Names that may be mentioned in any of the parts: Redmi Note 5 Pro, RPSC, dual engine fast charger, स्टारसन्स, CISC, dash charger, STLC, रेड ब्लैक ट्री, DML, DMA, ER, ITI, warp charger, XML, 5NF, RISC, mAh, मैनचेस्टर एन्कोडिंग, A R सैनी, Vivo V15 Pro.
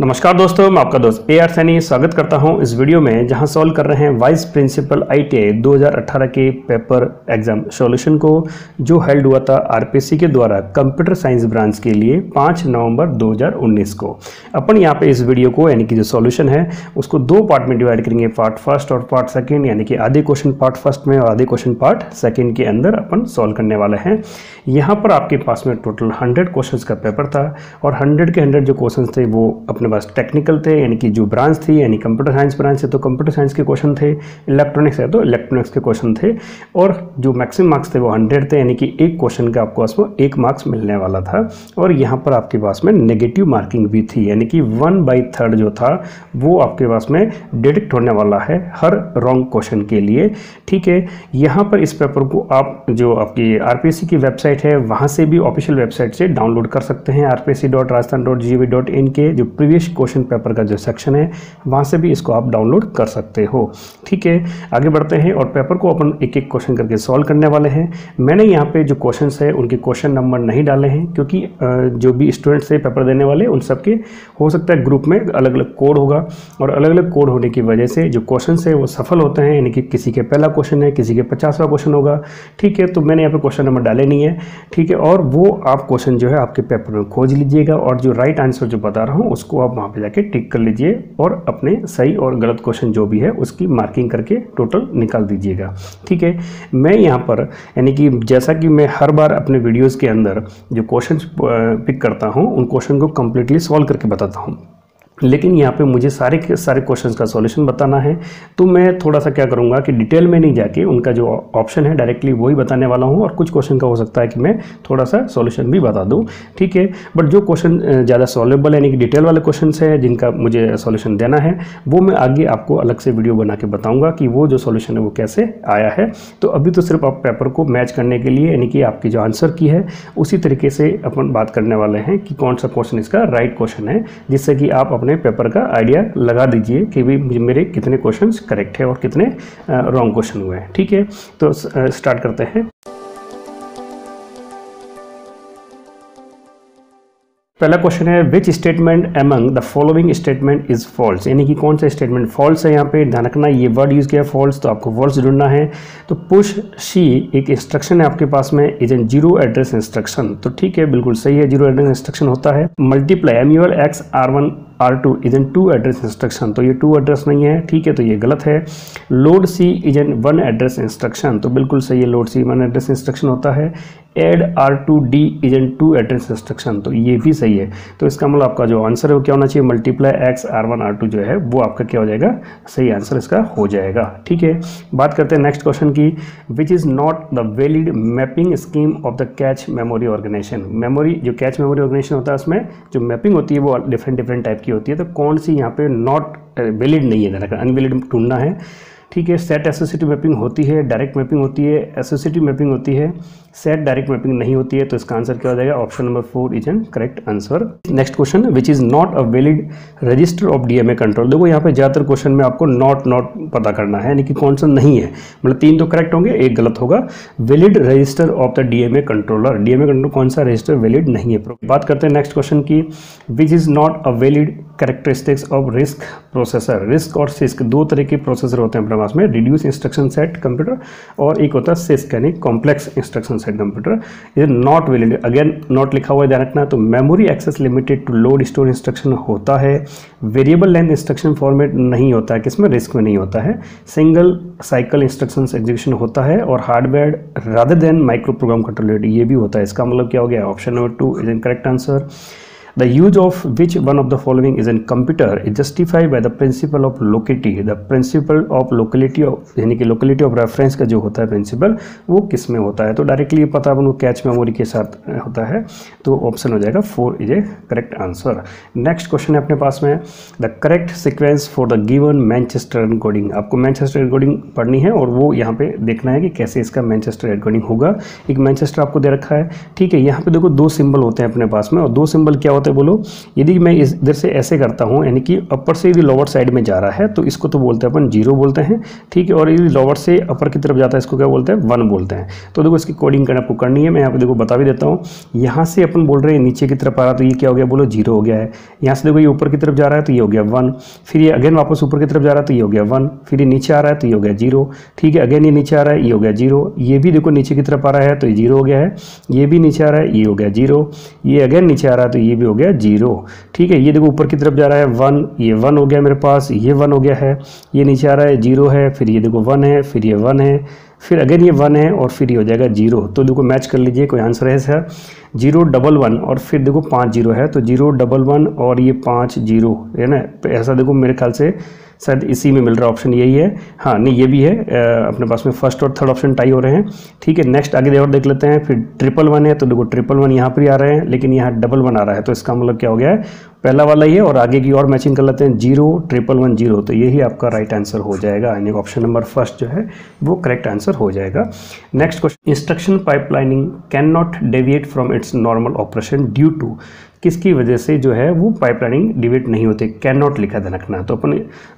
नमस्कार दोस्तों, मैं आपका दोस्त ए आर सैनी स्वागत करता हूं इस वीडियो में, जहां सॉल्व कर रहे हैं वाइस प्रिंसिपल आईटीआई 2018 के पेपर एग्जाम सॉल्यूशन को, जो हेल्ड हुआ था आरपीएससी के द्वारा कंप्यूटर साइंस ब्रांच के लिए 5 नवंबर 2019 को। अपन यहां पे इस वीडियो को यानी कि जो सॉल्यूशन है उसको दो पार्ट में डिवाइड करेंगे, पार्ट फर्स्ट और पार्ट सेकेंड, यानी कि आधे क्वेश्चन पार्ट फर्स्ट में और आधे क्वेश्चन पार्ट सेकेंड के अंदर अपन सॉल्व करने वाले हैं। यहाँ पर आपके पास में टोटल 100 क्वेश्चन का पेपर था और 100 के 100 जो क्वेश्चन थे वो बस टेक्निकल थे, यानी कि जो ब्रांच थी यानी कंप्यूटर साइंस ब्रांच है तो कंप्यूटर साइंस के क्वेश्चन थे, इलेक्ट्रॉनिक्स है तो इलेक्ट्रॉनिक्स के क्वेश्चन थे, और जो मैक्सिमम मार्क्स थे वो 100 थे, यानी कि एक क्वेश्चन का आपको उसमें 1 मार्क्स मिलने वाला था। और यहाँ पर आपके पास में नेगेटिव मार्किंग भी थी, यानी कि 1/3 जो था वो आपके पास में डिडक्ट होने वाला है हर रॉन्ग क्वेश्चन के लिए। ठीक है, यहाँ पर इस पेपर को आप जो आपकी आरपीएससी की वेबसाइट है वहाँ से भी, ऑफिशियल वेबसाइट से डाउनलोड कर सकते हैं, rpsc.rajasthan.gov.in के जो प्रीवियस क्वेश्चन पेपर का जो सेक्शन है वहाँ से भी इसको आप डाउनलोड कर सकते हो। ठीक है, आगे बढ़ते हैं और पेपर को अपन एक एक क्वेश्चन करके सॉल्व करने वाले हैं। मैंने यहाँ पे जो क्वेश्चंस है उनके क्वेश्चन नंबर नहीं डाले हैं, क्योंकि जो भी स्टूडेंट्स है पेपर देने वाले उन सबके हो सकता है ग्रुप में अलग अलग कोड होगा, और अलग अलग कोड होने की वजह से जो क्वेश्चन है वो सफल होते हैं, यानी कि किसी के पहला क्वेश्चन है, किसी के 50वां क्वेश्चन होगा। ठीक है, तो मैंने यहाँ पर क्वेश्चन नंबर डाले नहीं है। ठीक है, और वो आप क्वेश्चन जो है आपके पेपर में खोज लीजिएगा, और जो राइट आंसर जो बता रहा हूँ उसको आप वहाँ पे जाके टिक कर लीजिए और अपने सही और गलत क्वेश्चन जो भी है उसकी मार्किंग करके टोटल निकाल दीजिएगा। ठीक है, मैं यहाँ पर यानी कि जैसा कि मैं हर बार अपने वीडियोस के अंदर जो क्वेश्चंस पिक करता हूँ उन क्वेश्चन को कंप्लीटली सॉल्व करके बताता हूँ, लेकिन यहाँ पे मुझे सारे क्वेश्चंस का सॉल्यूशन बताना है, तो मैं थोड़ा सा क्या करूँगा कि डिटेल में नहीं जाके उनका जो ऑप्शन है डायरेक्टली वही बताने वाला हूँ, और कुछ क्वेश्चन का हो सकता है कि मैं थोड़ा सा सॉल्यूशन भी बता दूँ। ठीक है, बट जो क्वेश्चन ज़्यादा सॉल्वेबल यानी कि डिटेल वाले क्वेश्चन है जिनका मुझे सॉल्यूशन देना है वो मैं आगे आपको अलग से वीडियो बना के बताऊँगा कि वो जो सॉल्यूशन है वो कैसे आया है। तो अभी तो सिर्फ आप पेपर को मैच करने के लिए यानी कि आपकी जो आंसर की है उसी तरीके से अपन बात करने वाले हैं कि कौन सा क्वेश्चन इसका राइट क्वेश्चन है, जिससे कि आप अपने पेपर का आइडिया लगा दीजिए कि भाई मेरे कितने क्वेश्चंस करेक्ट है और कितने रॉन्ग क्वेश्चन हुए हैं। ठीक है, तो स्टार्ट करते हैं। पहला क्वेश्चन है, which statement among the following statement is false, यानी कि कौन सा स्टेटमेंट फॉल्स है। यहाँ पे ध्यान रखना, ये वर्ड यूज़ किया है फॉल्स, तो आपको फॉल्स ढूंढना है। तो पुश सी एक इंस्ट्रक्शन है आपके पास में, is an zero address instruction, तो ठीक है बिल्कुल सही है, जीरो एड्रेस इंस्ट्रक्शन होता है। Multiply MUL X R1 R2 is an 2 address instruction, तो ये 2 एड्रेस नहीं है, ठीक है तो ये गलत है। Load C is an 1 address instruction, तो बिल्कुल सही है, लोड सी 1 एड्रेस इंस्ट्रक्शन होता है। Add R2D is an 2 address instruction, तो ये भी सही है। तो इसका मतलब आपका जो आंसर है वो क्या होना चाहिए, मल्टीप्लाई एक्स R1 R2 जो है वो आपका क्या हो जाएगा, सही आंसर इसका हो जाएगा। ठीक है, बात करते हैं नेक्स्ट क्वेश्चन की, which is not the valid mapping scheme of the cache memory organisation. Memory जो कैच मेमोरी ऑर्गेनाइजेशन होता है उसमें जो मैपिंग होती है वो डिफरेंट टाइप की होती है, तो कौन सी यहाँ पे नॉट वैलिड नहीं है, अनवैलिड ढूंढना है। ठीक है, सेट एसोसिएटिव मैपिंग होती है, डायरेक्ट मैपिंग होती है, एसोसिएटिव मैपिंग होती है, सेट डायरेक्ट मैपिंग नहीं होती है, तो इसका आंसर क्या हो जाएगा, option number 4 is an correct answer. Next question, which is not a valid register of DMA control. देखो यहाँ पे ज़्यादातर क्वेश्चन में आपको नॉट पता करना है, यानी कि कौन सा नहीं है, मतलब 3 तो करेक्ट होंगे, 1 गलत होगा। Valid register of the DMA controller, DMA control कौन सा रजिस्टर वैलिड नहीं है। बात करते हैं नेक्स्ट क्वेश्चन की, which is not a valid characteristics of RISC processor. RISC और CISC 2 तरह के प्रोसेसर होते हैं हमारे पास में, रिड्यूस इंस्ट्रक्शन सेट कंप्यूटर और एक होता है CISC यानी कॉम्प्लेक्स इंस्ट्रक्शन सेट कंप्यूटर। ये नॉट वैलिड, अगेन नॉट लिखा हुआ है ध्यान रखना। तो memory access limited to load store instruction होता है, वेरिएबल लेंथ इंस्ट्रक्शन फॉर्मेट नहीं होता है, किसमें, RISC में नहीं होता है। सिंगल साइकिल इंस्ट्रक्शन एग्जीक्यूशन होता है, और hardware rather than micro program control ये भी होता है। इसका मतलब क्या हो गया, option number 2 is incorrect answer. The use of which one of the following is in computer is justified by the principle of locality. The principle of locality of यानी कि locality of reference का जो होता है principle वो किस में होता है, तो डायरेक्टली पता अपन को कैच मेमोरी के साथ होता है, तो ऑप्शन हो जाएगा 4 is a correct answer. Next question है अपने पास में, the correct sequence for the given मैनचेस्टर एन्कोडिंग। आपको मैनचेस्टर एन्कोडिंग पढ़नी है और वो यहाँ पे देखना है कि कैसे इसका मैनचेस्टर एन्कोडिंग होगा। एक मैनचेस्टर आपको दे रखा है, ठीक है, यहाँ पे देखो 2 सिंबल होते हैं अपने पास में, और 2 सिंबल क्या होते बोलो, यदि मैं इधर से ऐसे करता हूँ यानी कि अपर से यदि लोअर साइड में जा रहा है तो इसको तो बोलते हैं अपन 0 बोलते हैं, ठीक है। और यदि लोअर से अपर की तरफ जाता है इसको क्या बोलते हैं, 1 बोलते हैं। तो देखो इसकी कोडिंग करना आपको करनी है, मैं यहाँ पर देखो बता भी देता हूँ। यहाँ से अपन बोल रहे हैं नीचे की तरफ आ रहा तो ये क्या हो गया बोलो 0 हो गया है। यहाँ से देखो ये ऊपर की तरफ जा रहा है तो ये हो गया 1, फिर ये अगेन वापस ऊपर की तरफ जा रहा है तो ये हो गया 1, फिर ये नीचे आ रहा है तो ये हो गया 0, ठीक है। अगेन ये नीचे आ रहा है ये हो गया 0, ये भी देखो नीचे की तरफ आ रहा है तो ये 0 हो गया है, ये भी नीचे आ रहा है ये हो गया 0, ये अगेन नीचे आ रहा है तो ये भी हो गया 0, ठीक है। ये देखो ऊपर की तरफ जा रहा है 1, ये 1 हो गया मेरे पास, ये 1 हो गया है, ये नीचे आ रहा है 0 है, फिर ये देखो 1 है, फिर ये 1 है, फिर अगेन ये 1 है और फिर ये हो जाएगा 0। तो देखो मैच कर लीजिए कोई आंसर है सर, 0 डबल 1 और फिर देखो 5 0 है तो 0 डबल 1 और ये 5 0 है ना। ऐसा देखो मेरे ख्याल से शायद इसी में मिल रहा ऑप्शन यही है, हाँ नहीं ये भी है अपने पास में फर्स्ट और थर्ड ऑप्शन टाई हो रहे हैं, ठीक है। नेक्स्ट आगे और देख लेते हैं, फिर 1 1 1 है तो देखो 1 1 1 यहाँ पर ही आ रहे हैं लेकिन यहाँ डबल 1 आ रहा है तो इसका मतलब क्या हो गया है, पहला वाला ही है। और आगे की और मैचिंग कर लेते हैं 0 1 1 0 तो यही आपका राइट आंसर हो जाएगा, यानी ऑप्शन नंबर फर्स्ट जो है वो करेक्ट आंसर हो जाएगा। Next question, instruction pipelining can not deviate from its normal operation due to, किसकी वजह से जो है वो पाइपलाइनिंग डेविएट नहीं होते, कैन नॉट लिखा ध्यान रखना। तो अपन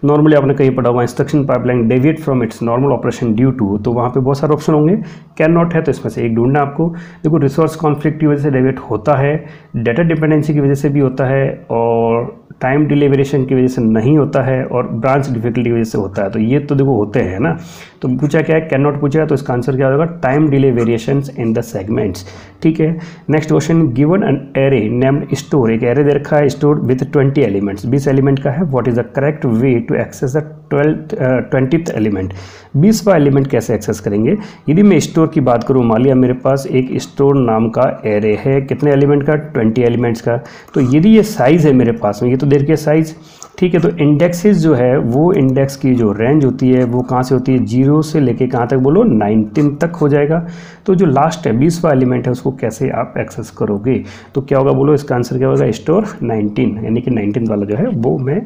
नॉर्मली आपने कहीं पढ़ा हुआ instruction pipeline deviate from its normal operation due to, तो वहाँ पे बहुत सारे ऑप्शन होंगे, कैन नॉट है तो इसमें से एक ढूंढना आपको। देखो रिसोर्स कॉन्फ्लिक्ट की वजह से डेविएट होता है, डाटा डिपेंडेंसी की वजह से भी होता है, और टाइम डिले वेरिएशन की वजह से नहीं होता है, और ब्रांच डिफिकल्टी की वजह से होता है। तो ये तो देखो होते हैं ना, तो पूछा क्या है कैन नॉट पूछा है तो इसका आंसर क्या होगा, time delay variation in the segments, ठीक है। Next question, given an array named store, एक एरे दे रखा है स्टोर विथ 20 एलिमेंट्स, 20 एलिमेंट का है, what is the correct way to access the 20th element, 20वां एलिमेंट कैसे एक्सेस करेंगे। यदि मैं स्टोर की बात करूँ, मान लिया मेरे पास एक स्टोर नाम का एरे है, कितने एलिमेंट का, 20 एलिमेंट्स का। तो यदि ये साइज़ है मेरे पास में, ये तो देर के साइज़, ठीक है। तो इंडेक्सेस जो है वो इंडेक्स की जो रेंज होती है वो कहाँ से होती है, 0 से लेके कहाँ तक बोलो 19 तक हो जाएगा। तो जो लास्ट है 20वां एलिमेंट है उसको कैसे आप एक्सेस करोगे, तो क्या होगा बोलो, इसका आंसर क्या होगा, स्टोर 19 यानी कि 19 वाला जो है वो मैं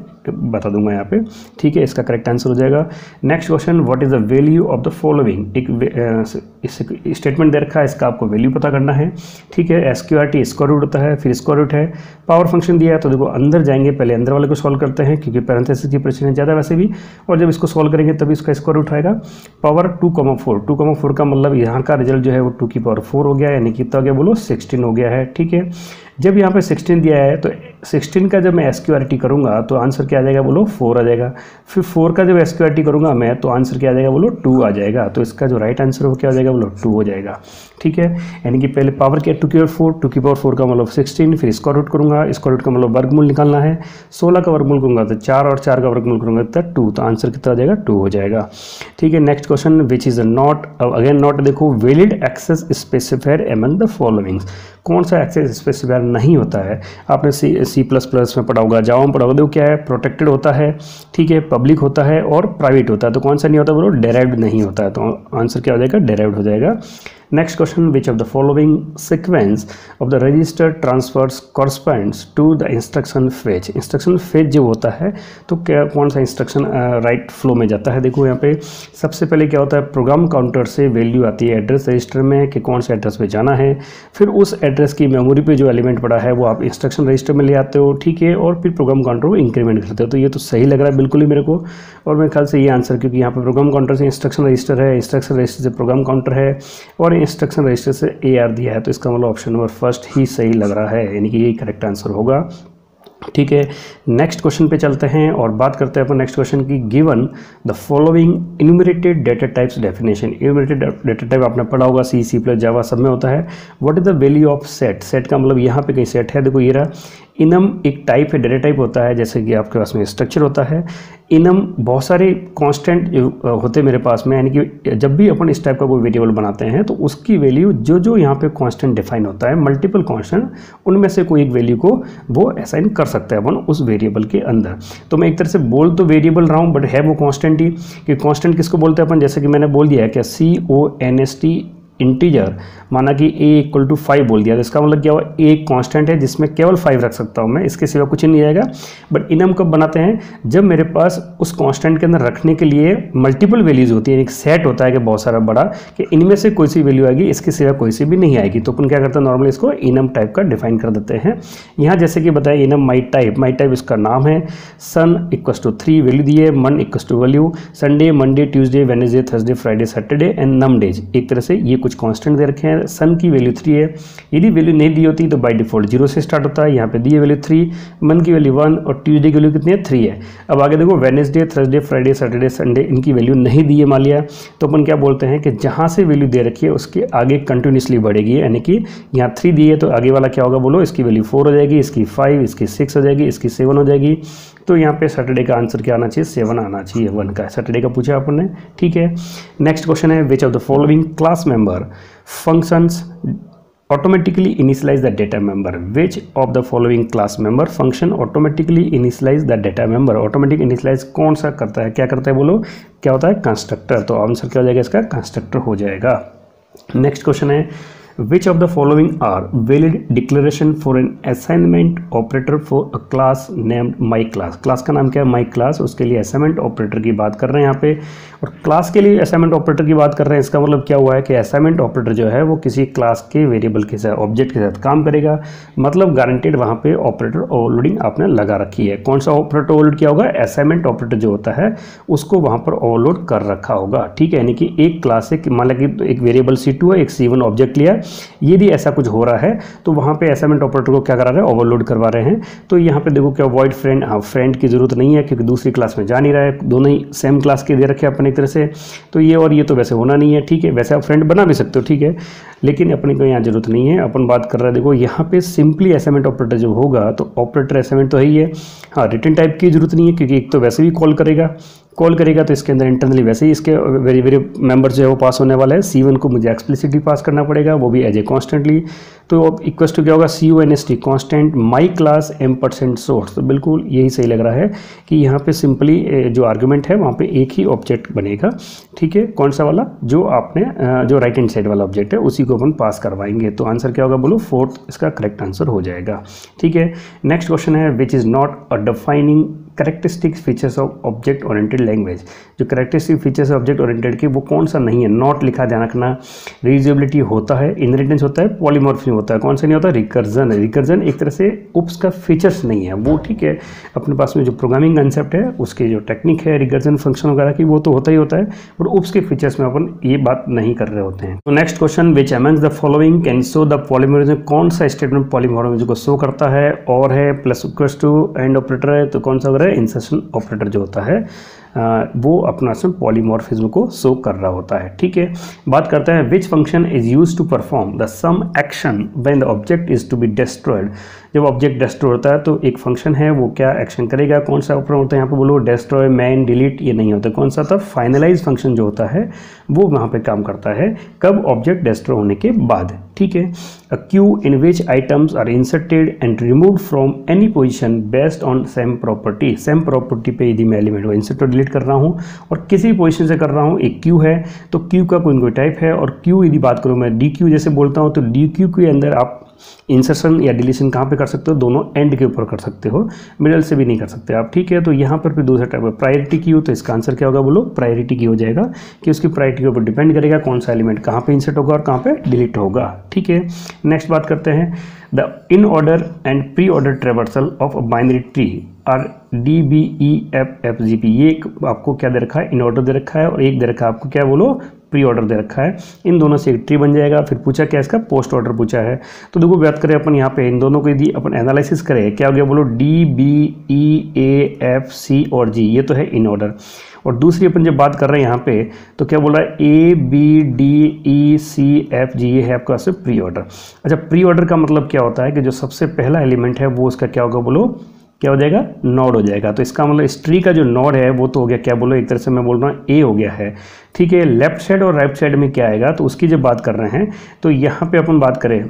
बता दूंगा यहाँ पे, ठीक है, इसका करेक्ट आंसर हो जाएगा। Next question, what is the value of the following, एक स्टेटमेंट दे रखा है, इसका आपको वैल्यू पता करना है, ठीक है। SQRT स्क्वायर रूट होता है, फिर स्क्वायर रूट है, पावर फंक्शन दिया है। तो देखो अंदर जाएंगे, पहले अंदर वाले को सॉल्व करते हैं क्योंकि पैरेंथेसिस की परेशानी ज़्यादा वैसे भी, और जब इसको सॉल्व करेंगे तभी इसका स्क्वायर रूट आएगा। पावर 2,4, 2,4 का मतलब यहाँ का रिजल्ट जो है वो 2 की पावर 4 हो गया, यानी कितना हो गया बोलो 16 हो गया है, ठीक है। जब यहाँ पे 16 दिया है तो 16 का जब मैं SQRT करूँगा तो आंसर क्या आ जाएगा बोलो 4 आ जाएगा, फिर 4 का जब SQRT करूँगा मैं तो आंसर क्या आ जाएगा बोलो 2 आ जाएगा। तो इसका जो राइट आंसर हो क्या हो जाएगा बोलो 2 हो जाएगा, ठीक है। यानी कि पहले पावर क्या 2 की पावर 4, 2 की पावर 4 का मतलब 16, फिर स्क्वायर रूट करूँगा, स्क्वायर रूट का मतलब वर्गमूल निकालना है, 16 का वर्गमूल करूँगा तो 4 और 4 का वर्गमूल करूँगा तो 2, तो आंसर कितना आ जाएगा 2 हो जाएगा, ठीक है। Next question, which is not, again not, देखो valid access specifier among the followings, कौन सा एक्सेस स्पेसिफायर नहीं होता है। आपने C++ में पढ़ा होगा, जावा में पढ़ा होगा, देखो क्या है, प्रोटेक्टेड होता है, ठीक है, पब्लिक होता है और प्राइवेट होता है। तो कौन सा नहीं होता बोलो, डेराइव्ड नहीं होता है, तो आंसर क्या हो जाएगा, डेराइव्ड हो जाएगा। Next question, which of the following sequence of the register transfers corresponds to the instruction phase, instruction phase जो होता है तो क्या कौन सा इंस्ट्रक्शन राइट फ्लो में जाता है। देखो यहाँ पे सबसे पहले क्या होता है, प्रोग्राम काउंटर से वैल्यू आती है एड्रेस रजिस्टर में कि कौन से एड्रेस पे जाना है, फिर उस एड्रेस की मेमोरी पे जो एलिमेंट पड़ा है वो आप इंस्ट्रक्शन रजिस्टर में ले आते हो, ठीक है, और फिर प्रोग्राम काउंटर को इंक्रीमेंट करते हो। तो ये तो सही लग रहा है बिल्कुल ही मेरे को, और मेरे ख्याल से ये आंसर, क्योंकि यहाँ पर प्रोग्राम काउंटर से इंस्ट्रक्शन रजिस्टर है, इंस्ट्रक्शन रजिस्टर से प्रोग्राम काउंटर है और इंस्ट्रक्शन रजिस्टर से AR दिया है, तो इसका मतलब ऑप्शन नंबर फर्स्ट ही सही लग रहा है, यानी कि यही करेक्ट आंसर होगा, ठीक है। नेक्स्ट क्वेश्चन पे चलते हैं और बात करते हैं अपन नेक्स्ट क्वेश्चन की, given the following enumerated data types definition, enumerated data type आपने पढ़ा होगा C++ जावा सब में होता है। What is the value of set, set का मतलब यहाँ पे कहीं सेट है, देखो ये रहा, इनम एक टाइप है, डेटा टाइप होता है, जैसे कि आपके पास में स्ट्रक्चर होता है, इनम बहुत सारे कांस्टेंट होते हैं मेरे पास में, यानी कि जब भी अपन इस टाइप का कोई वेरिएबल बनाते हैं तो उसकी वैल्यू जो जो यहाँ पे कांस्टेंट डिफाइन होता है, मल्टीपल कांस्टेंट, उनमें से कोई एक वैल्यू को वो असाइन कर सकता है अपन उस वेरिएबल के अंदर। तो मैं एक तरह से बोल तो वेरिएबल रहा हूँ बट है वो कांस्टेंट ही, कि कांस्टेंट किसको बोलते हैं अपन, जैसे कि मैंने बोल दिया है क्या CONST इंटीजर, माना कि a इक्वल टू 5 बोल दिया तो इसका मतलब क्या हुआ, a एक कॉन्स्टेंट है जिसमें केवल 5 रख सकता हूं मैं, इसके सिवा कुछ नहीं आएगा। बट इन्हें हम कब बनाते हैं, जब मेरे पास उस कॉन्स्टेंट के अंदर रखने के लिए मल्टीपल वैल्यूज होती है, एक सेट होता है कि बहुत सारा बड़ा कि इनमें से कोई सी वैल्यू आएगी, इसके सिवा कोई सी भी नहीं आएगी। तो अपन क्या करते हैं, नॉर्मली इसको इनम टाइप का डिफाइन कर देते हैं। यहाँ जैसे कि बताया इनम माई टाइप इसका नाम है, सन इक्वस टू 3 वैल्यू दी है, मन equals to value, Sunday Monday Tuesday Wednesday Thursday Friday Saturday and num days. एक तरह से ये कुछ कांस्टेंट दे रखे हैं। सन की वैल्यू 3 है, यदि वैल्यू नहीं दी होती तो बाय डिफॉल्ट 0 से स्टार्ट होता है, यहाँ पे दी है वैल्यू 3, मन की वैल्यू 1 और ट्यूजडे की वैल्यू कितनी है 3 है। अब आगे देखो Wednesday Thursday Friday Saturday Sunday इनकी वैल्यू नहीं दी है मान लिया, तो अपन क्या बोलते हैं कि जहाँ से वैल्यू दे रखी है उसके आगे कंटिन्यूसली बढ़ेगी, यानी कि यहाँ 3 दी है तो आगे वाला क्या होगा बोलो, इसकी वैल्यू 4 हो जाएगी, इसकी 5, इसकी 6 हो जाएगी, इसकी 7 हो जाएगी। तो यहाँ पे सैटरडे का आंसर क्या आना चाहिए, 7 आना चाहिए, 1 का सैटरडे का पूछा अपन ने, ठीक है। नेक्स्ट क्वेश्चन है which of the following class member functions automatically initialise the data member, which of the following class member function automatically initialise the data member. Automatic initialise कौन सा करता है, क्या करता है बोलो, क्या होता है कंस्ट्रक्टर। तो आंसर क्या हो जाएगा इसका, कंस्ट्रक्टर हो जाएगा। नेक्स्ट क्वेश्चन है Which of the following are valid declaration for an assignment operator for a class named my class। Class का नाम क्या है my class, उसके लिए assignment operator की बात कर रहे हैं यहाँ पे, और क्लास के लिए assignment operator की बात कर रहे हैं। इसका मतलब क्या हुआ है कि assignment operator जो है वो किसी क्लास के वेरिएबल के साथ ऑब्जेक्ट के साथ काम करेगा, मतलब गारंटेड वहाँ पे ऑपरेटर ओवरलोडिंग आपने लगा रखी है। कौन सा ऑपरेटर ओवरलोड किया होगा, assignment operator जो होता है उसको वहाँ पर ओवरलोड कर रखा होगा, ठीक है। यानी कि एक क्लास से मान लिया कि एक वेरिएबल C2 है, एक C1 ऑब्जेक्ट लिया, यदि ऐसा कुछ हो रहा है तो वहां पे असाइनमेंट ऑपरेटर को क्या करा रहे हैं, ओवरलोड करवा रहे हैं। तो यहाँ पे देखो क्या वॉइड फ्रेंड, हाँ फ्रेंड की जरूरत नहीं है क्योंकि दूसरी क्लास में जा नहीं रहा है, दोनों ही सेम क्लास के दे रखे अपन एक तरह से, तो ये और ये तो वैसे होना नहीं है, ठीक है। वैसे आप फ्रेंड बना भी सकते हो, ठीक है, लेकिन अपने को यहाँ जरूरत नहीं है। अपन बात कर रहे हैं देखो यहाँ पे सिंपली असाइनमेंट ऑपरेटर जब होगा तो ऑपरेटर असाइनमेंट तो है ही है, हाँ रिटर्न टाइप की जरूरत नहीं है क्योंकि एक तो वैसे भी कॉल करेगा तो इसके अंदर इंटरनली वैसे ही इसके वेरी वेरी मेंबर जो है वो पास होने वाला है। C1 को मुझे एक्सप्लिसिटली पास करना पड़ेगा, वो भी एज ए कॉन्स्टेंटली। तो अब इक्वस टू क्या होगा, CUNST constant my class m% source. तो बिल्कुल यही सही लग रहा है कि यहाँ पे सिंपली जो आर्ग्यूमेंट है वहाँ पे एक ही ऑब्जेक्ट बनेगा, ठीक है। कौन सा वाला, जो आपने जो राइट हैंड साइड वाला ऑब्जेक्ट है उसी को अपन पास करवाएंगे। तो आंसर क्या होगा बोलो, 4th इसका करेक्ट आंसर हो जाएगा, ठीक है। नेक्स्ट क्वेश्चन है which is not a defining characteristics features of object oriented language. जो करेक्टरिस्टिक फीचर्स ऑब्जेक्ट ओरिएंटेड की वो कौन सा नहीं है, नॉट लिखा ध्यान रखना, रीयूजेबिलिटी होता है, इनहेरिटेंस होता है, पॉलीमॉर्फिज्म होता है, कौन सा नहीं होता, रिकर्जन। रिकर्जन एक तरह से उप्स का फीचर्स नहीं है वो, ठीक है। अपने पास में जो प्रोग्रामिंग कंसेप्ट है उसकी जो टेक्निक है रिकर्जन फंक्शन वगैरह की वो तो होता ही होता है, बट उप्स के फीचर्स में अपन ये बात नहीं कर रहे होते हैं। तो next question which amongst the following can show the polymorphism. कौन सा स्टेटमेंट पॉलीमॉर्फिज्म को शो करता है, और है plus equals to and operator है, तो कौन सा इंसर्शन ऑपरेटर जो होता है वो अपना सब पॉलीमॉर्फिज्म को शो कर रहा होता है, ठीक है। बात करते हैं which function is used to perform the some action when the object is to be destroyed. जब ऑब्जेक्ट डिस्ट्रॉय होता है तो एक फंक्शन है वो क्या एक्शन करेगा, कौन सा ऑपरेटर होता है, यहाँ पे बोलो डिस्ट्रॉय मैन डिलीट ये नहीं होता, कौन सा था, फाइनलाइज फंक्शन जो होता है वो वहाँ पे काम करता है, कब, ऑब्जेक्ट डिस्ट्रॉय होने के बाद, ठीक है। A queue in which items are inserted and remove from any position based on same property. Same property पे यदि मैं एलिमेंट को इंसर्ट और डिलीट कर रहा हूँ और किसी पोजिशन से कर रहा हूँ, एक क्यू है तो क्यू का कोई टाइप है, और क्यू यदि बात करूँ मैं डी क्यू जैसे बोलता हूँ तो डी क्यू के अंदर आप इंसर्शन या डिलीशन कहाँ पे कर सकते हो, दोनों एंड के ऊपर कर सकते हो, मिडल से भी नहीं कर सकते आप, ठीक है। तो यहाँ पर फिर दूसरा टाइप है प्रायोरिटी क्यू, तो इसका आंसर क्या होगा बोलो, प्रायोरिटी क्यू हो जाएगा, कि उसकी प्रायोरिटी के ऊपर डिपेंड करेगा कौन सा एलिमेंट कहाँ पे इंसर्ट होगा और कहाँ पे डिलीट होगा, ठीक है। नेक्स्ट बात करते हैं the in order and pre order traversal of a binary tree are DBEFFGP। ये एक आपको क्या दे रखा है, इन ऑर्डर दे रखा है, और एक दे रखा है आपको क्या बोलो, प्री ऑर्डर दे रखा है। इन दोनों से एक ट्री बन जाएगा। फिर पूछा क्या इसका, पोस्ट ऑर्डर पूछा है। तो देखो बात करें अपन यहाँ पे इन दोनों को यदि अपन एनालिसिस करें क्या हो गया बोलो, DBEAFC और G ये तो है इन ऑर्डर, और दूसरी अपन जब बात कर रहे हैं यहाँ पे तो क्या बोला ABDECFG ये है आपका सिर्फ प्री ऑर्डर। अच्छा प्री ऑर्डर का मतलब क्या होता है कि जो सबसे पहला एलिमेंट है वो उसका क्या होगा बोलो, क्या हो जाएगा, नोड हो जाएगा। तो इसका मतलब इस ट्री का जो नोड है वो तो हो गया क्या बोलो, एक तरह से मैं बोल रहा हूँ ए हो गया है, ठीक है। लेफ्ट साइड और राइट साइड में क्या आएगा, तो उसकी जब बात कर रहे हैं तो यहाँ पे अपन बात करें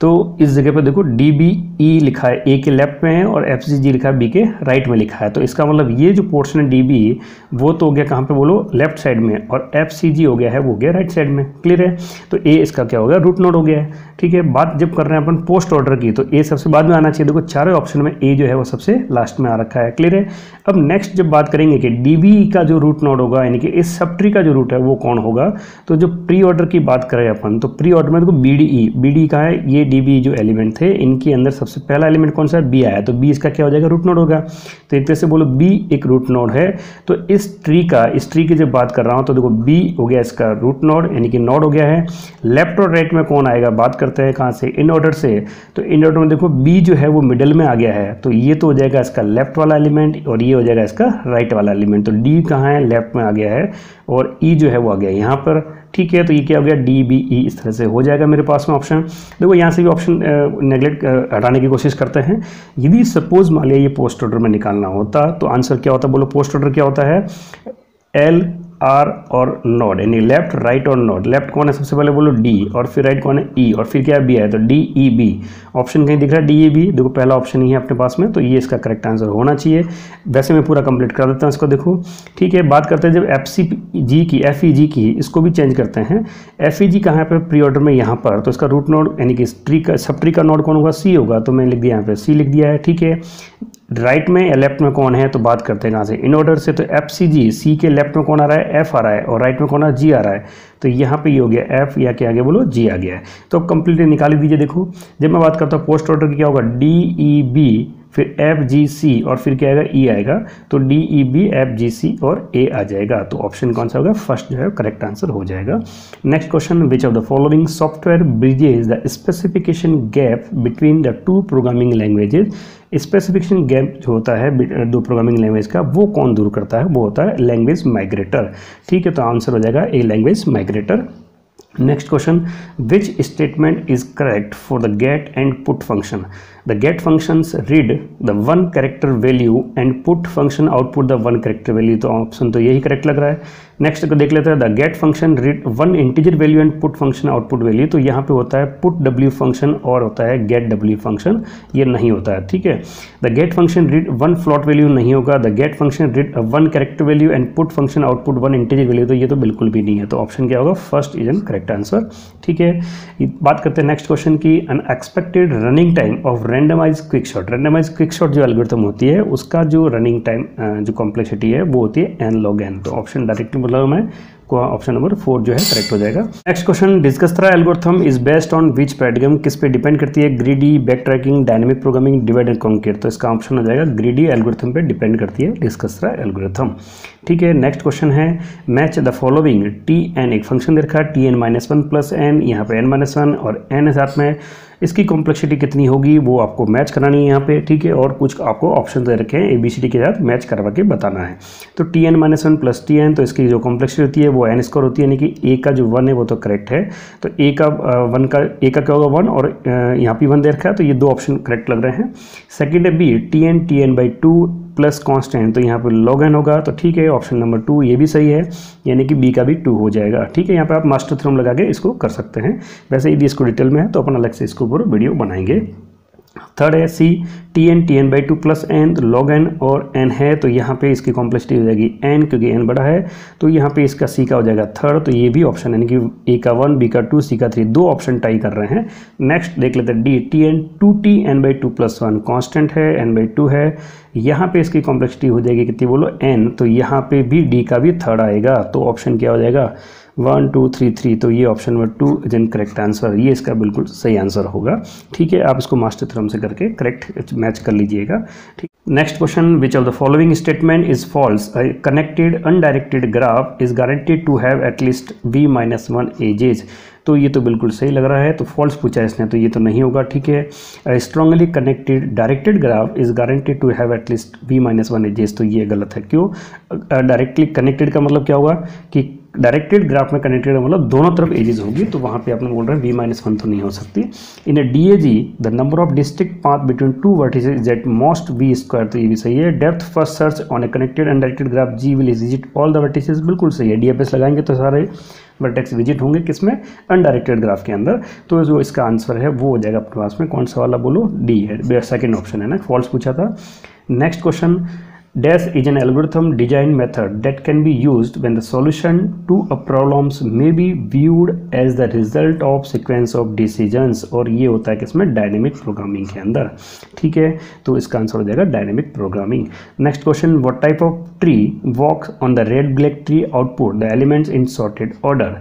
तो इस जगह पे देखो DBE लिखा है A के लेफ्ट में है और FCG लिखा है B के राइट में लिखा है। तो इसका मतलब ये जो पोर्शन है DBE वो तो हो गया कहाँ पे बोलो लेफ्ट साइड में, और FCG हो गया है वो हो गया राइट साइड में। क्लियर है। तो A इसका क्या हो गया रूट नोड हो गया है। ठीक है, बात जब कर रहे हैं अपन पोस्ट ऑर्डर की तो A सबसे बाद में आना चाहिए। देखो चारों ऑप्शन में A जो है वो सबसे लास्ट में आ रखा है। क्लियर है। अब नेक्स्ट जब बात करेंगे कि DBE का जो रूट नोड होगा यानी कि इस सब ट्री का जो रूट है वो कौन होगा, तो जो प्री ऑर्डर की बात करें अपन तो प्री ऑर्डर में देखो BDE का है ये DBE जो एलिमेंट थे इनके अंदर सबसे पहला एलिमेंट कौन सा है B आया, तो B इसका क्या हो जाएगा रूट नोड होगा। तो एक तरह से बोलो B एक रूट नोड है। तो इस ट्री की जब बात कर रहा हूं तो देखो B हो गया इसका रूट नोड यानी कि नोड हो गया है। लेफ्ट और राइट में कौन आएगा बात करते हैं कहां से, इन ऑर्डर से। तो इन ऑर्डर में देखो B जो है वो मिडल में आ गया है, तो ये तो हो जाएगा इसका लेफ्ट वाला एलिमेंट और ये हो जाएगा इसका राइट वाला एलिमेंट। तो D कहां है लेफ्ट में आ गया है और E जो है वो आ गया यहाँ पर। ठीक है, तो ये क्या हो गया DBE इस तरह से हो जाएगा मेरे पास में ऑप्शन। देखो यहाँ से भी ऑप्शन नेगलेक्ट हटाने की कोशिश करते हैं। यदि सपोज मान लिया ये पोस्ट ऑर्डर में निकालना होता तो आंसर क्या होता, बोलो पोस्ट ऑर्डर क्या होता है L R और नोड यानी लेफ्ट राइट और नोड। लेफ्ट कौन है सबसे पहले बोलो D और फिर राइट कौन है E और फिर क्या है B है। तो DEB ऑप्शन कहीं दिख रहा है DEB, देखो पहला ऑप्शन ही है अपने पास में, तो ये इसका करेक्ट आंसर होना चाहिए। वैसे मैं पूरा कंप्लीट कर देता हूँ इसको। देखो ठीक है, बात करते हैं जब FEG की इसको भी चेंज करते हैं। FEG कहाँ पर प्री ऑर्डर में यहाँ पर, तो इसका रूट नोड यानी कि सब ट्री का नोड कौन होगा C होगा। तो मैंने लिख दिया यहाँ पर C लिख दिया है। ठीक है, राइट में या लेफ्ट में कौन है तो बात करते हैं कहाँ से, इन ऑर्डर से। तो FCG C के लेफ्ट में कौन आ रहा है F आ रहा है और राइट में कौन आ रहा है G आ रहा है। तो यहाँ पे ये हो गया F या क्या आ गया बोलो G आ गया है। तो अब कंप्लीटली निकाली दीजिए। देखो जब मैं बात करता हूँ पोस्ट ऑर्डर की क्या होगा DEB फिर FGC और फिर क्या आएगा E आएगा। तो DEB FGC और A आ जाएगा। तो ऑप्शन कौन सा होगा फर्स्ट जो है करेक्ट आंसर हो जाएगा। Next question, which of the following software bridges the specification gap between the two programming languages. Specification gap जो होता है दो प्रोग्रामिंग लैंग्वेज का वो कौन दूर करता है, वो होता है लैंग्वेज माइग्रेटर। ठीक है, तो आंसर हो जाएगा a language migrator. Next question, which statement is correct for the get and put function. The get functions read the one character value and put function output the one character value. तो option तो यही correct लग रहा है। Next को देख लेते हैं, the get function read one integer value and put function output value. तो यहाँ पे होता है पुट w फंक्शन और होता है गेट w फंक्शन, ये नहीं होता है। ठीक है, the get function read one float value नहीं होगा। The get function read one character value and put function output one integer value, तो ये तो बिल्कुल भी नहीं है। तो ऑप्शन क्या होगा first is an correct answer. ठीक है, बात करते हैं नेक्स्ट क्वेश्चन की, unexpected running time of randomize quick sort. Randomize quick sort जो एल्गोरिथम होती है उसका जो रनिंग टाइम जो कॉम्प्लेक्सिटी है वो होती है n log n। तो ऑप्शन डायरेक्ट मतलब मैं ऑप्शन नंबर 4 जो है करेक्ट हो जाएगा। Next question, discuss the algorithm is based on which paradigm. किस पे डिपेंड करती है, greedy, back tracking, dynamic programming, divide and conquer. तो इसका ऑप्शन हो जाएगा ग्रीडी एल्गोरिथम पे डिपेंड करती है डिस्कस द एल्गोरिथम। ठीक है, नेक्स्ट क्वेश्चन है मैच द फॉलोइंग। tn एक फंक्शन दे रखा है tn-1 + n, यहाँ पे n-1 और n के साथ में इसकी कॉम्प्लेक्सिटी कितनी होगी वो आपको मैच करानी है यहाँ पे। ठीक है, और कुछ आपको ऑप्शन दे रखे हैं ABCD के साथ मैच करवा के बताना है। तो tn-1 + tn, तो इसकी जो कॉम्प्लेक्सिटी होती है वो n स्क्वायर होती है यानी कि a का जो 1 है वो तो करेक्ट है। तो a का क्या होगा 1 और यहाँ पे 1 दे रखा है। तो ये दो ऑप्शन करेक्ट लग रहे हैं। सेकेंड है b tn/2 प्लस कांस्टेंट, तो यहाँ पे लॉग एन होगा। तो ठीक है, ऑप्शन नंबर 2 ये भी सही है यानी कि B का भी 2 हो जाएगा। ठीक है, यहाँ पे आप मास्टर थ्योरम लगा के इसको कर सकते हैं। वैसे यदि इसको डिटेल में है तो अपन अलग से इसके ऊपर वीडियो बनाएंगे। थर्ड है सी tn/2 + n, तो log n और n है। तो यहाँ पे इसकी कॉम्प्लेक्सिटी हो जाएगी n क्योंकि n बड़ा है। तो यहाँ पे इसका c का हो जाएगा 3rd। तो ये भी ऑप्शन यानी कि a का 1, b का 2, c का 3, दो ऑप्शन टाई कर रहे हैं। नेक्स्ट देख लेते हैं d tn/2 + n कांस्टेंट है, n/2 है। यहाँ पे इसकी कॉम्प्लेक्सिटी हो जाएगी कितनी बोलो n। तो यहाँ पे भी d का भी 3rd आएगा। तो ऑप्शन क्या हो जाएगा 1 2 3 3। तो ये option number 2 is an correct answer, ये इसका बिल्कुल सही आंसर होगा। ठीक है, आप इसको मास्टर थ्योरम से करके करेक्ट मैच कर लीजिएगा। ठीक, next question, which of the following statement is false. Connected undirected graph is guaranteed to have at least b-1 edges. तो ये तो बिल्कुल सही लग रहा है। तो फॉल्स पूछा है इसने, तो ये तो नहीं होगा। ठीक है, strongly connected directed graph is guaranteed to have at least b-1 edges. तो ये गलत है। क्यों? डायरेक्टली कनेक्टेड का मतलब क्या होगा कि डायरेक्टेड ग्राफ में कनेक्टेड मतलब दोनों तरफ एजेस होगी। तो वहाँ पे आपने बोल रहे हैं b-1 तो नहीं हो सकती। In a DAG the number of distinct path between two vertices is at most b²। तो ये भी सही है। Depth first search on a connected and directed graph g will visit all the vertices, बिल्कुल सही है। DFS लगाएंगे तो सारे वर्टेक्स विजिट होंगे किसमें, अनडायरेक्टेड ग्राफ के अंदर। तो जो इसका आंसर है वो हो जाएगा आपके पास में, कौन सा वाला बोलो, डी है, सेकंड ऑप्शन है ना, फॉल्स पूछा था। Next question, dash is an algorithm design method that can be used when the solution to a problems may be viewed as the result of sequence of decisions, और ये होता है कि इसमें डायनेमिक प्रोग्रामिंग के अंदर, ठीक है। तो इसका आंसर हो जाएगा dynamic programming. Next question, what type of tree walks on the रेड ब्लैक ट्री output the elements in sorted order,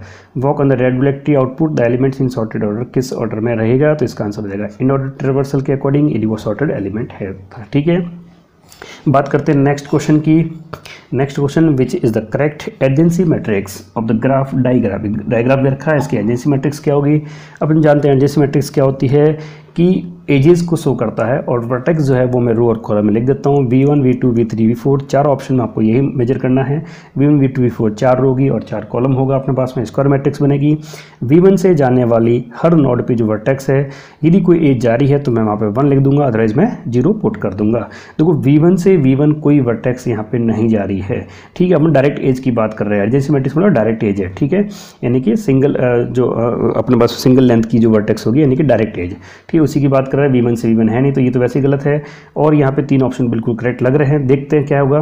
walk on the रेड ब्लैक ट्री output the elements in sorted order किस order में रहेगा, तो इसका answer हो जाएगा in order traversal के according यदि वो सॉर्टेड एलिमेंट है, ठीक है। बात करते हैं नेक्स्ट क्वेश्चन की। Next question, which is the correct adjacency matrix of the graph digraph, digraph दे रखा है, इसकी एजेंसी मैट्रिक्स क्या होगी। अपन जानते हैं एजेंसी मैट्रिक्स क्या होती है कि एजेस को शो करता है, और वर्टेक्स जो है वो मैं रो और कॉलम में लिख देता हूँ। v1, v2, v3, v4 चार ऑप्शन में आपको यही मेजर करना है। v1, v2, v4 चार रो होगी और चार कॉलम होगा, अपने पास में स्क्वायर मैट्रिक्स बनेगी। v1 से जाने वाली हर नोड पे जो वर्टेक्स है, यदि कोई एज जा रही है तो मैं वहाँ पे 1 लिख दूंगा, अदरवाइज मैं 0 पुट कर दूंगा। देखो v1 से v1 कोई वर्टेक्स यहाँ पर नहीं जा रही है, ठीक है। अपन डायरेक्ट एज की बात कर रहे हैं, एजेंसी मैट्रिक्स मतलब डायरेक्ट एज है, ठीक है, यानी कि सिंगल जो अपने पास सिंगल लेंथ की जो वर्टेक्स होगी यानी कि डायरेक्ट एज, ठीक है, उसी की बात कर रहा है। v1 से v1 है नहीं तो ये तो वैसे ही गलत है, और यहाँ पे तीन ऑप्शन बिल्कुल करेक्ट लग रहे हैं। देखते हैं क्या होगा,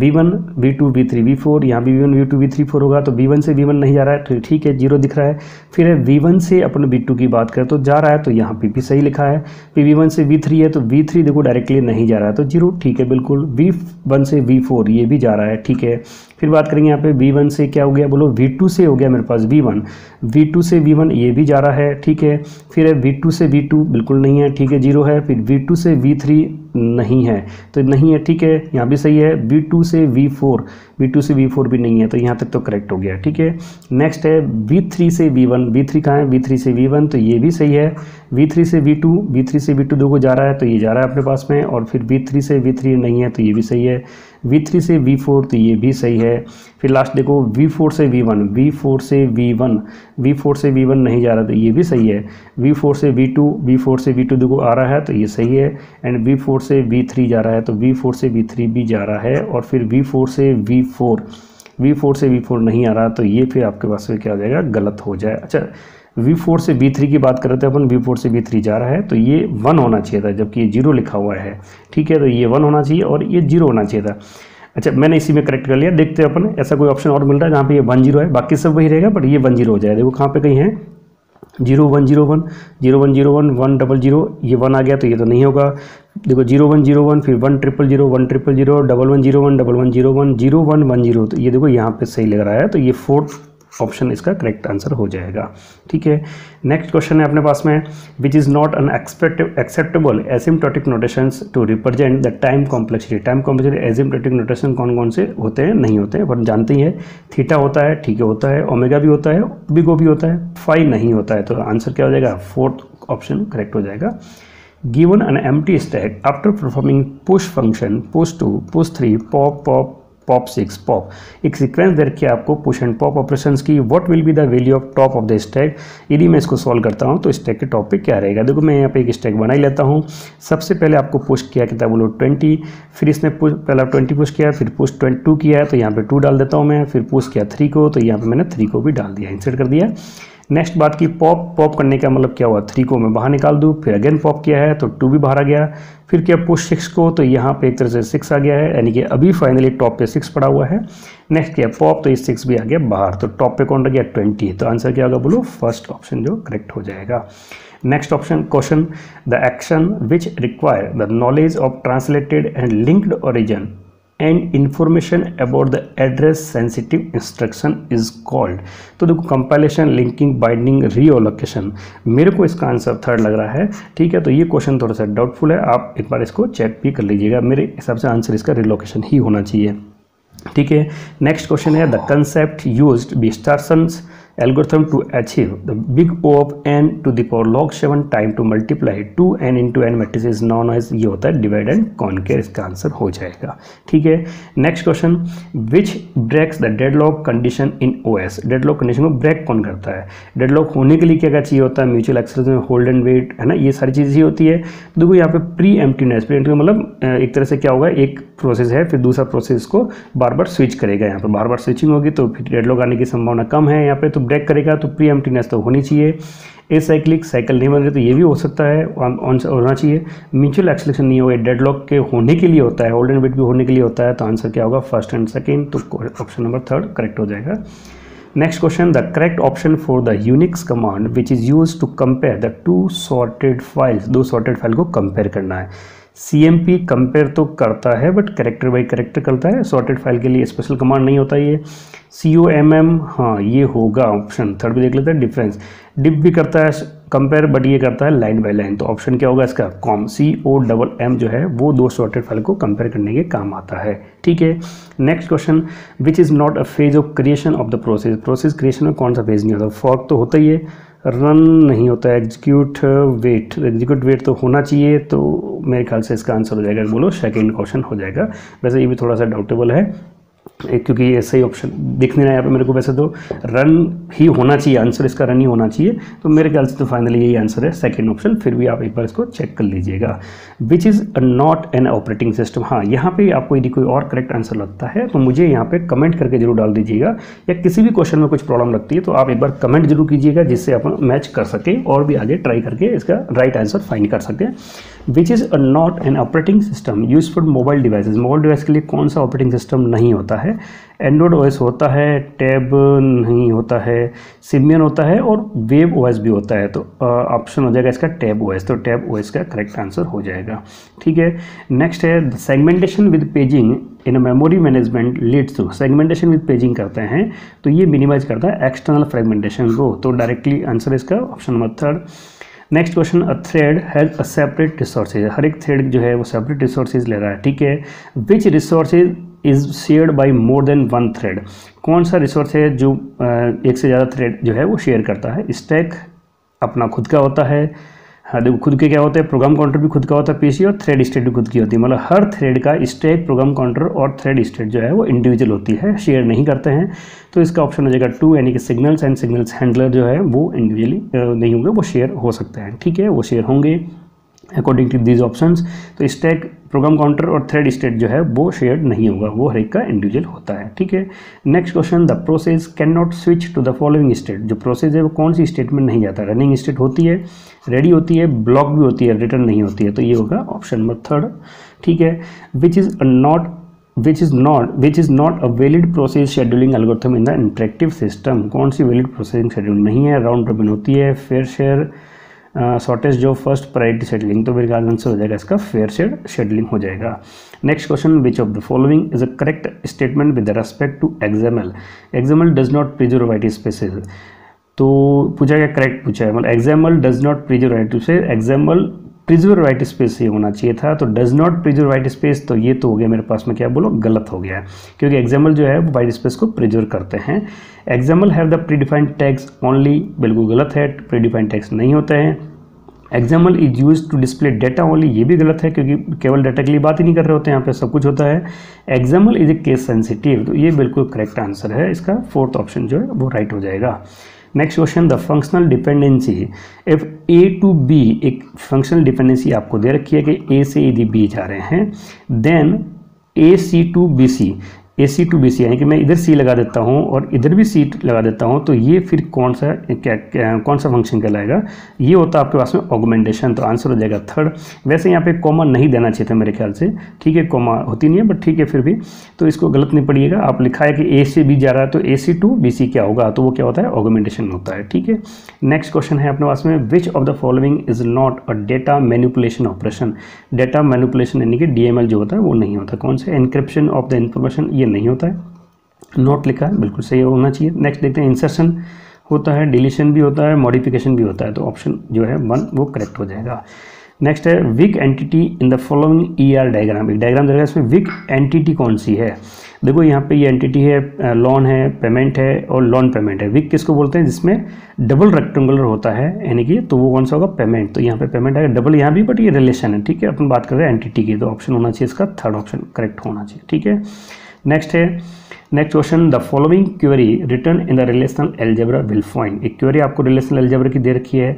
v1 v2 v3 v4, यहाँ भी v1 v2 v3 4 होगा, तो v1 से v1 नहीं जा रहा है, ठीक है, 0 दिख रहा है। फिर है v1 से अपन v2 की बात करें तो जा रहा है, तो यहाँ पे भी सही लिखा है। फिर v1 से v3 है तो v3 देखो डायरेक्टली नहीं जा रहा है तो 0, ठीक है, बिल्कुल। v1 से v4 ये भी जा रहा है, ठीक है। फिर बात करेंगे यहाँ पे v1 से क्या हो गया, बोलो v2 से हो गया मेरे पास v1, v2 से v1 ये भी जा रहा है, ठीक है। फिर है v2 से v2 बिल्कुल नहीं है, ठीक है, 0 है। फिर v2 से v3 नहीं है तो नहीं है, ठीक है, यहाँ भी सही है। v2 से v4, v2 से v4 भी नहीं है तो यहाँ तक तो करेक्ट हो गया, ठीक है। नेक्स्ट है v3 से v1, v3 कहाँ है, v3 से v1 तो ये भी सही है। v3 से v2, v3 से v2 देखो जा रहा है तो ये जा रहा है अपने पास में, और फिर v3 से v3 नहीं है तो ये भी सही है। v3 से v4 तो ये भी सही है। फिर लास्ट देखो v4 से v1, v4 से v1, v4 से v1 नहीं जा रहा तो ये भी सही है। v4 से v2, v4 से v2 देखो आ रहा है तो ये सही है, एंड v4 से v3 जा रहा है तो v4 से v3 भी जा रहा है। और फिर v4 से v4, v4 से v4 नहीं आ रहा तो ये फिर आपके पास में क्या हो जाएगा, गलत हो जाए। अच्छा, v4 से v3 की बात करते हैं अपन, v4 से v3 जा रहा है तो ये 1 होना चाहिए था, जबकि ये 0 लिखा हुआ है, ठीक है, तो ये 1 होना चाहिए और ये 0 होना चाहिए था। अच्छा, मैंने इसी में करेक्ट कर लिया। देखते हैं अपन ऐसा कोई ऑप्शन और मिल रहा है जहाँ पे ये 1 0 है, बाकी सब वही रहेगा बट ये 1 0 हो जाएगा। देखो कहाँ पे कहीं है 0 1 0 1 0 1 0 1 1 डबल 0, ये 1 आ गया तो ये तो नहीं होगा। देखो 0 1 0 1, फिर 1 ट्रिपल 0 1 ट्रिपल 0, डबल 1 0 1 डबल 1 0 1 0 1 1 0, तो ये देखो यहाँ पे सही लग रहा है तो ये 4th ऑप्शन इसका करेक्ट आंसर हो जाएगा, ठीक है। नेक्स्ट क्वेश्चन है अपने पास में, which is not an acceptable asymptotic notations to represent the time complexity. Time complexity asymptotic notation कौन कौन से होते हैं, नहीं होते हैं, पर जानते ही है। थीटा होता है, ठीक है, होता है, ओमेगा भी होता है, बिगो भी होता है, फाई नहीं होता है, तो आंसर क्या हो जाएगा, 4th ऑप्शन करेक्ट हो जाएगा। Given an empty stack after performing push function, push 2 push 3 pop pop pop 6 pop, एक सीक्वेंस दे रखी है आपको पुश एंड पॉप ऑपरेशंस की, what will be the value of top of the stack. यदि मैं इसको सॉल्व करता हूं तो स्टैक के टॉप पे क्या रहेगा। देखो मैं यहाँ पे एक स्टैक बना ही लेता हूं। सबसे पहले आपको पुश किया कितना, बोलो 20, फिर इसने पहला 20 पुश किया, फिर पुश 2 किया है तो यहाँ पे 2 डाल देता हूँ मैं। फिर पुश किया 3 को तो यहाँ पे मैंने 3 को भी डाल दिया, इंसर्ट कर दिया। नेक्स्ट बात की पॉप, पॉप करने का मतलब क्या हुआ, 3 को मैं बाहर निकाल दूँ, फिर अगेन पॉप किया है तो 2 भी बाहर आ गया। फिर क्या पुश 6 को, तो यहाँ पे एक तरह से 6 आ गया है, यानी कि अभी फाइनली टॉप पे 6 पड़ा हुआ है। नेक्स्ट क्या पॉप, तो ये 6 भी आ गया बाहर, तो टॉप पे कौन रह गया, 20, तो आंसर क्या होगा, बोलो 1st ऑप्शन जो करेक्ट हो जाएगा। Next option question, the action which require the knowledge of translated and linked origin and information about the address sensitive instruction is called. तो देखो कंपाइलेशन, लिंकिंग, बाइंडिंग, रीओलोकेशन, मेरे को इसका आंसर 3rd लग रहा है, ठीक है। तो ये क्वेश्चन थोड़ा सा डाउटफुल है, आप एक बार इसको चेक भी कर लीजिएगा। मेरे हिसाब से आंसर इसका रीलोकेशन ही होना चाहिए, ठीक है। नेक्स्ट क्वेश्चन है, the concept used by स्टारसन्स algorithm to achieve the big O of n to the power log 7 time to multiply 2n into n matrices known as, ये होता है divide and conquer, इसका answer हो जाएगा, ठीक है। Next question, which breaks the deadlock condition in OS, deadlock condition को break कौन करता है। deadlock होने के लिए क्या क्या चाहिए होता है, mutual acceleration में hold and wait, है ना, ये सारी चीज़ें होती है। तो देखो यहाँ पे pre-emptiness मतलब एक तरह से क्या होगा, एक प्रोसेस है फिर दूसरा प्रोसेस को बार बार स्विच करेगा, यहाँ पर बार बार स्विचिंग होगी तो फिर डेडलॉक आने की संभावना कम है यहाँ पे, तो ब्रेक करेगा तो प्रीएम्प्टिनेस तो होनी चाहिए, एसाइक्लिक साइकिल नहीं बन रही तो ये भी हो सकता है, होना चाहिए, म्यूचुअल एक्सलेशन नहीं होगा, डेडलॉक के होने के लिए होता है, होल्ड एंड वेट भी होने के लिए होता है। तो आंसर क्या होगा, फर्स्ट एंड सेकेंड, तो ऑप्शन नंबर थर्ड करेक्ट हो जाएगा। Next question, the correct option for the Unix command which is use to compare the two sorted files, दो सॉर्टेड फाइल को कंपेयर करना है। CMP कंपेयर तो करता है बट कैरेक्टर बाय कैरेक्टर करता है, सॉर्टेड फाइल के लिए स्पेशल कमांड नहीं होता ये। COMM हाँ ये होगा, ऑप्शन थर्ड भी देख लेते हैं, डिफरेंस डिप भी करता है कंपेयर बट ये करता है लाइन बाय लाइन। तो ऑप्शन क्या होगा इसका, कॉम COMM जो है वो दो सॉर्टेड फाइल को कंपेयर करने के काम आता है। ठीक है, next question, which is not a phase of creation of the process, process creation में कौन सा फेज नहीं होता, फॉर्क तो होता ही है, रन नहीं होता है, एग्जीक्यूट वेट तो होना चाहिए। तो मेरे ख्याल से इसका आंसर हो जाएगा, बोलो सेकेंड क्वेश्चन हो जाएगा। वैसे ये भी थोड़ा सा डाउटेबल है क्योंकि ये सही ऑप्शन दिख नहीं रहा है यहाँ पे मेरे को, वैसे तो रन ही होना चाहिए, आंसर इसका रन ही होना चाहिए। तो मेरे ख्याल से तो फाइनली यही आंसर है सेकेंड ऑप्शन, फिर भी आप एक बार इसको चेक कर लीजिएगा। Which is not an operating system, हाँ यहाँ पे आपको यदि कोई और करेक्ट आंसर लगता है तो मुझे यहाँ पे कमेंट करके जरूर डाल दीजिएगा, या किसी भी क्वेश्चन में कुछ प्रॉब्लम लगती है तो आप एक बार कमेंट जरूर कीजिएगा जिससे अपन मैच कर सकें और भी आगे ट्राई करके इसका राइट आंसर फाइंड कर सकते हैं। Which is not an operating system use for mobile devices, mobile device के लिए कौन सा ऑपरेटिंग सिस्टम नहीं होता है, एंड्रॉइड ओएस होता है, टैब नहीं होता है, सिम्बियन होता है और वेब ओएस भी होता है। तो ऑप्शन हो जाएगा इसका टैब ओएस, तो टैब ओएस का करेक्ट आंसर हो जाएगा। ठीक है, नेक्स्ट है segmentation with paging in memory management leads to, segmentation with paging करते हैं तो ये मिनिमाइज करता है एक्सटर्नल फ्रेगमेंटेशन को, तो डायरेक्टली आंसर इसका option number third. Next question, a thread has a separate resources, हर एक थ्रेड जो है वो सेपरेट रिसोर्सेज ले रहा है। ठीक है, which resources is shared by more than one thread, कौन सा रिसोर्स है जो एक से ज़्यादा थ्रेड जो है वो शेयर करता है। स्टैक अपना खुद का होता है, हाँ देखो खुद के क्या होते हैं, प्रोग्राम काउंटर भी खुद का होता है पीसी, और थ्रेड स्टेट भी खुद की होती है, मतलब हर थ्रेड का स्टैक, प्रोग्राम काउंटर और थ्रेड स्टेट जो है वो इंडिविजुअल होती है, शेयर नहीं करते हैं। तो इसका ऑप्शन हो जाएगा टू, यानी कि सिग्नल्स एंड सिग्नल्स हैंडलर जो है वो इंडिविजुअली नहीं होंगे, वो शेयर हो सकते हैं। ठीक है, वो शेयर होंगे अकॉर्डिंग टू दीज ऑप्शंस। तो स्टैक, प्रोग्राम काउंटर और थ्रेड स्टेट जो है वो शेयर्ड नहीं होगा, वो हर एक का इंडिविजुअल होता है। ठीक है, next question, the process can not switch to the following state, जो प्रोसेस है वो कौन सी स्टेट में नहीं जाता, रनिंग स्टेट होती है, रेडी होती है, ब्लॉक भी होती है, रिटर्न नहीं होती है। तो ये होगा ऑप्शन नंबर थर्ड। ठीक है, which is not a valid process scheduling algorithm in the interactive system, कौन सी वैलिड प्रोसेसिंग शेड्यूल नहीं है, राउंड रॉबिन होती है, fair share, shortest job first priority scheduling. तो मेरे ख्याल आंसर हो जाएगा इसका फेयर शेयर शेड्यूलिंग हो जाएगा। Next question, which of the following is a correct statement with respect to XML, XML does not preserve white spaces, तो पूछा गया करेक्ट पूछा है, मतलब XML does not preserve white space, XML preserve white space ही होना चाहिए था, तो does not preserve white space, तो ये तो हो गया मेरे पास में क्या बोलो गलत हो गया, क्योंकि XML जो है वाइट स्पेस को प्रिजर्व करते हैं। XML have the predefined tags only, बिल्कुल गलत है, प्रीडिफाइंड टैग्स नहीं होते हैं। XML is use to display data only, ये भी गलत है क्योंकि केवल डाटा के लिए बात ही नहीं कर रहे होते हैं, यहाँ पे सब कुछ होता है। XML is a case sensitive, तो ये बिल्कुल करेक्ट आंसर है, इसका फोर्थ ऑप्शन जो है वो राइट हो जाएगा। Next question, the functional dependency, if A to B, एक फंक्शनल डिपेंडेंसी आपको दे रखी है कि ए से यदि बी जा रहे हैं, then A C to B C, यानी कि मैं इधर सी लगा देता हूँ और इधर भी सी लगा देता हूँ, तो ये फिर कौन सा फंक्शन कहलाएगा, ये होता है आपके पास में ऑगमेंटेशन। तो आंसर हो जाएगा थर्ड। वैसे यहाँ पे कॉमा नहीं देना चाहिए था मेरे ख्याल से, ठीक है, कॉमा होती नहीं है बट ठीक है फिर भी, तो इसको गलत नहीं पड़िएगा। आप लिखा है कि ए से बी जा रहा है तो AC to BC क्या होगा, तो वो क्या होता है ऑगमेंटेशन होता है। ठीक है, नेक्स्ट क्वेश्चन है अपने पास में, which of the following is not a data manipulation operation, data manipulation यानी कि DML जो होता है वो नहीं होता, कौन सा, एनक्रिप्शन ऑफ द इन्फॉर्मेशन ये नहीं होता है, नोट लिखा है बिल्कुल सही होना चाहिए। नेक्स्ट देखते हैं, इंसर्शन होता है, डिलीशन भी होता है, मॉडिफिकेशन भी होता है, तो ऑप्शन जो है 1 वो करेक्ट हो जाएगा। नेक्स्ट है, weak entity in the following ER diagram, एक डायग्राम दे रहा है इसमें वीक एंटिटी कौन सी है, देखो यहाँ पे ये एंटिटी है, लोन है, पेमेंट है और लोन पेमेंट है। वीक किसको बोलते हैं, जिसमें डबल रेक्टेंगुलर होता है, यानी कि तो वो कौन सा होगा पेमेंट, तो यहाँ पे पेमेंट आएगा डबल यहाँ भी, बट ये रिलेशन है। ठीक है, अपन बात कर रहे हैं एंटिटी की, तो ऑप्शन होना चाहिए इसका थर्ड ऑप्शन करेक्ट होना चाहिए। ठीक है, नेक्स्ट है, next question, the following query return in the relational algebra will find, एक क्वेरी आपको रिलेशनल एल्जेब्रा की दे रखी है,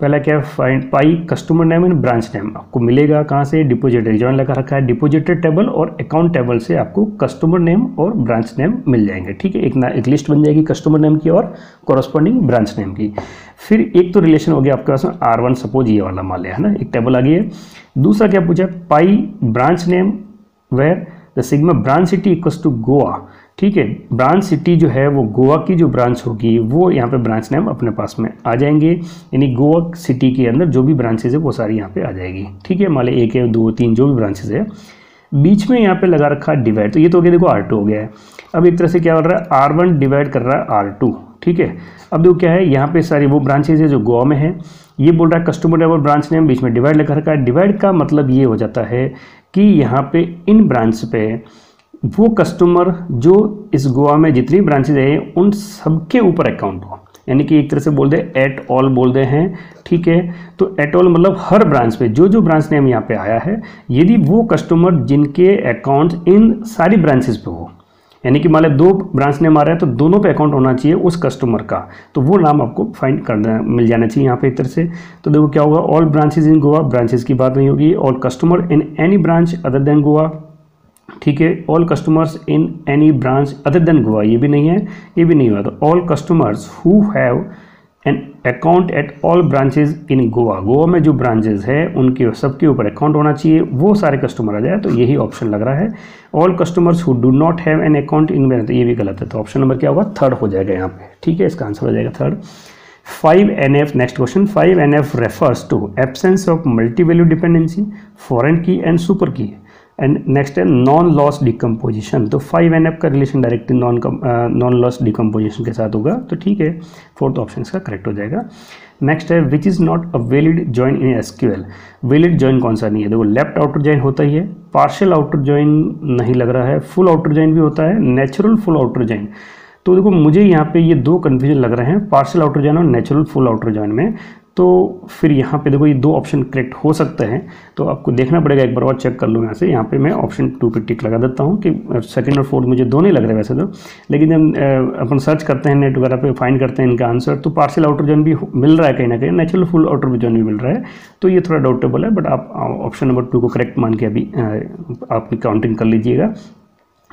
पहला क्या है, find pi customer name and branch name. आपको मिलेगा कहाँ से, डिपोजिटरी जॉइन लगा रखा है, डिपोजिटरी टेबल और अकाउंट टेबल से आपको कस्टमर नेम और ब्रांच नेम मिल जाएंगे। ठीक है, एक लिस्ट बन जाएगी कस्टमर नेम की और कॉरस्पॉन्डिंग ब्रांच नेम की। फिर एक तो रिलेशन हो गया आपके पास में R1 सपोज ये वाला मान लिया है ना, एक टेबल आ गई है। दूसरा क्या पूछा, pi branch name where the sigma branch city equals to Goa. ठीक है, ब्रांच सिटी जो है वो गोवा की जो ब्रांच होगी वो यहाँ पे ब्रांच नेम अपने पास में आ जाएंगे, यानी गोवा सिटी के अंदर जो भी ब्रांचेज है वो सारी यहाँ पे आ जाएगी। ठीक है, मान लो 1 है 2 3 जो भी ब्रांचेज है, बीच में यहाँ पे लगा रखा है डिवाइड। तो ये तो हो गया, देखो R2 हो गया है। अब एक तरह से क्या हो रहा है, R1 डिवाइड कर रहा है R2। ठीक है, अब देखो क्या है, यहाँ पे सारी वो ब्रांचेज है जो गोवा में है। ये बोल रहा है कस्टमर नेम और ब्रांच नेम, बीच में डिवाइड लगा रखा है। डिवाइड का मतलब ये हो जाता है कि यहाँ पे इन ब्रांच पे वो कस्टमर जो इस गोवा में जितनी ब्रांचेज हैं उन सबके ऊपर अकाउंट हो, यानी कि एक तरह से बोल दे एट ऑल बोल दे हैं। ठीक है, तो एट ऑल मतलब हर ब्रांच पे जो जो ब्रांच नेम यहाँ पे आया है, यदि वो कस्टमर जिनके अकाउंट इन सारी ब्रांचेज पे हो, यानी कि मान लो 2 ब्रांच नेम आ रहा है तो दोनों पे अकाउंट होना चाहिए उस कस्टमर का, तो वो नाम आपको फाइंड करना मिल जाना चाहिए यहाँ पे एक तरह से। तो देखो क्या होगा, all branches in Goa, branches की बात नहीं होगी, all customer in any branch other than Goa. ठीक है, all customers in any branch other than Goa, ये भी नहीं है, ये भी नहीं हुआ। तो all customers who have an account at all branches in Goa, Goa में जो ब्रांचेज है उनके सबके ऊपर अकाउंट होना चाहिए, वो सारे कस्टमर आ जाए, तो यही ऑप्शन लग रहा है। All customers who do not have an account in Goa, तो ये भी गलत है। तो ऑप्शन नंबर क्या होगा, थर्ड हो जाएगा यहाँ पे। ठीक है, इसका आंसर हो जाएगा third. 5NF, next question. 5NF refers to absence of multi value dependency, foreign key and super key. And next है नॉन लॉस डिकम्पोजिशन, तो 5NF का relation directly non loss decomposition के साथ होगा। तो ठीक है, फोर्थ ऑप्शन इसका करेक्ट हो जाएगा। नेक्स्ट है which is not a valid join in SQL, valid join कौन सा नहीं है। देखो लेफ्ट आउटर जॉइन होता ही है, पार्शियल आउटर जॉइन नहीं लग रहा है, फुल आउटर जॉइन भी होता है, नेचुरल फुल आउटर जॉइन। तो देखो मुझे यहाँ पे ये 2 कन्फ्यूजन लग रहे हैं, पार्शियल आउटर जॉइन और नेचुरल फुल आउटर जॉइन में। तो फिर यहाँ पे देखो ये 2 ऑप्शन करेक्ट हो सकते हैं, तो आपको देखना पड़ेगा एक बार और चेक कर लूँ। यहाँ से यहाँ पे मैं ऑप्शन 2 पे टिक लगा देता हूँ कि सेकंड और फोर्थ मुझे 2 नहीं लग रहे वैसे तो, लेकिन जब अपन सर्च करते हैं नेट वगैरह पे फाइंड करते हैं इनका आंसर, तो पार्शियल आउटर जॉइन भी मिल रहा है कहीं ना कहीं, नेचुरल फुल आउटर जॉइन भी मिल रहा है, तो ये थोड़ा डाउटेबल है। बट आप ऑप्शन नंबर 2 को करेक्ट मान के अभी आप काउंटिंग कर लीजिएगा।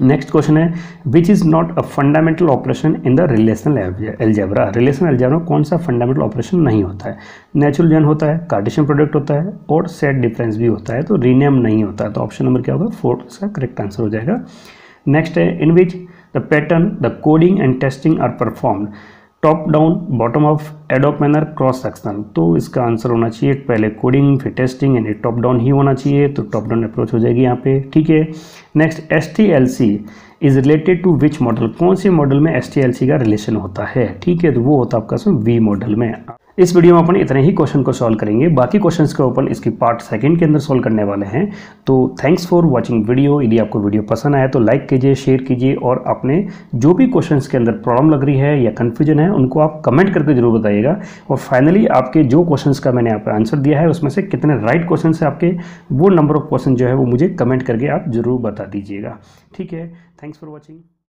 नेक्स्ट क्वेश्चन है which is not a fundamental operation in the relational algebra, relational algebra कौन सा फंडामेंटल ऑपरेशन नहीं होता है। नेचुरल जॉइन होता है, कार्टेशियन प्रोडक्ट होता है और सेट डिफरेंस भी होता है, तो रीनेम नहीं होता है। तो ऑप्शन नंबर क्या होगा, फोर्थ इसका करेक्ट आंसर हो जाएगा। नेक्स्ट है in which the pattern the coding and testing are performed, top down bottom of ad hoc manner cross sectional. तो इसका आंसर होना चाहिए पहले कोडिंग फिर टेस्टिंग, यानी टॉप डाउन ही होना चाहिए, तो टॉप डाउन अप्रोच हो जाएगी यहाँ पे। ठीक है, next STLC is related to which model, कौन से मॉडल में STLC का रिलेशन होता है। ठीक है, तो वो होता है आपका सो V मॉडल में। इस वीडियो में अपन इतने ही क्वेश्चन को सॉल्व करेंगे, बाकी क्वेश्चंस को अपन इसकी पार्ट 2 के अंदर सॉल्व करने वाले हैं। तो थैंक्स फॉर वाचिंग वीडियो। यदि आपको वीडियो पसंद आया तो लाइक कीजिए, शेयर कीजिए, और आपने जो भी क्वेश्चंस के अंदर प्रॉब्लम लग रही है या कन्फ्यूजन है उनको आप कमेंट करके जरूर बताइएगा। और फाइनली आपके जो क्वेश्चंस का मैंने आपको आंसर दिया है उसमें से कितने राइट क्वेश्चन है आपके, वो नंबर ऑफ क्वेश्चन जो है वो मुझे कमेंट करके आप जरूर बता दीजिएगा। ठीक है, थैंक्स फॉर वॉचिंग।